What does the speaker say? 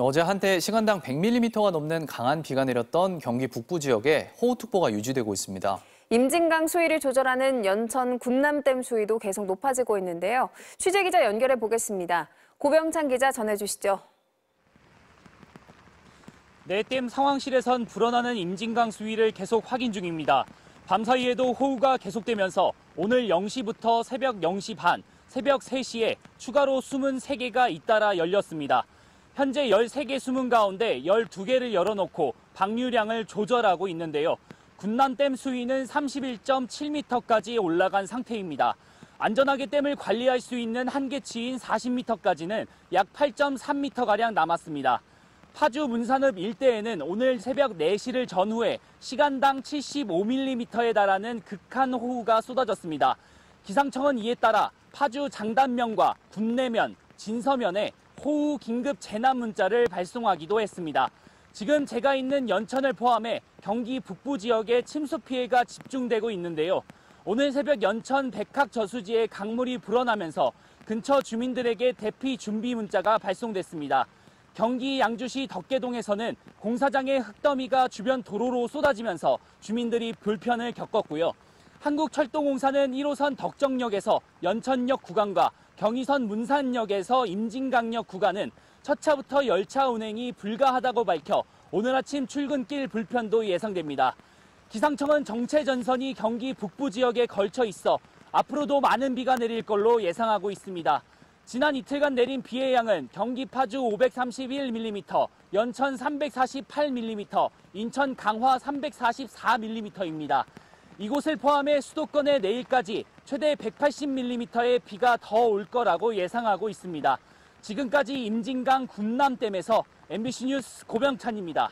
어제 한때 시간당 100mm가 넘는 강한 비가 내렸던 경기 북부 지역에 호우특보가 유지되고 있습니다. 임진강 수위를 조절하는 연천 군남댐 수위도 계속 높아지고 있는데요. 취재기자 연결해 보겠습니다. 고병찬 기자 전해주시죠. 네, 댐 상황실에선 불어나는 임진강 수위를 계속 확인 중입니다. 밤사이에도 호우가 계속되면서 오늘 0시부터 새벽 0시 반, 새벽 3시에 추가로 숨은 3개가 잇따라 열렸습니다. 현재 13개 숨은 가운데 12개를 열어놓고 방류량을 조절하고 있는데요. 군남댐 수위는 31.7m까지 올라간 상태입니다. 안전하게 댐을 관리할 수 있는 한계치인 40m까지는 약 8.3m가량 남았습니다. 파주 문산읍 일대에는 오늘 새벽 4시를 전후해 시간당 75mm에 달하는 극한 호우가 쏟아졌습니다. 기상청은 이에 따라 파주 장단면과 군내면, 진서면에 호우 긴급 재난 문자를 발송하기도 했습니다. 지금 제가 있는 연천을 포함해 경기 북부 지역에 침수 피해가 집중되고 있는데요. 오늘 새벽 연천 백학 저수지에 강물이 불어나면서 근처 주민들에게 대피 준비 문자가 발송됐습니다. 경기 양주시 덕계동에서는 공사장의 흙더미가 주변 도로로 쏟아지면서 주민들이 불편을 겪었고요. 한국철도공사는 1호선 덕정역에서 연천역 구간과 경의선 문산역에서 임진강역 구간은 첫 차부터 열차 운행이 불가하다고 밝혀 오늘 아침 출근길 불편도 예상됩니다. 기상청은 정체전선이 경기 북부 지역에 걸쳐 있어 앞으로도 많은 비가 내릴 걸로 예상하고 있습니다. 지난 이틀간 내린 비의 양은 경기 파주 531mm, 연천 348mm, 인천 강화 344mm입니다. 이곳을 포함해 수도권에 내일까지 최대 180mm의 비가 더 올 거라고 예상하고 있습니다. 지금까지 임진강 군남댐에서 MBC 뉴스 고병찬입니다.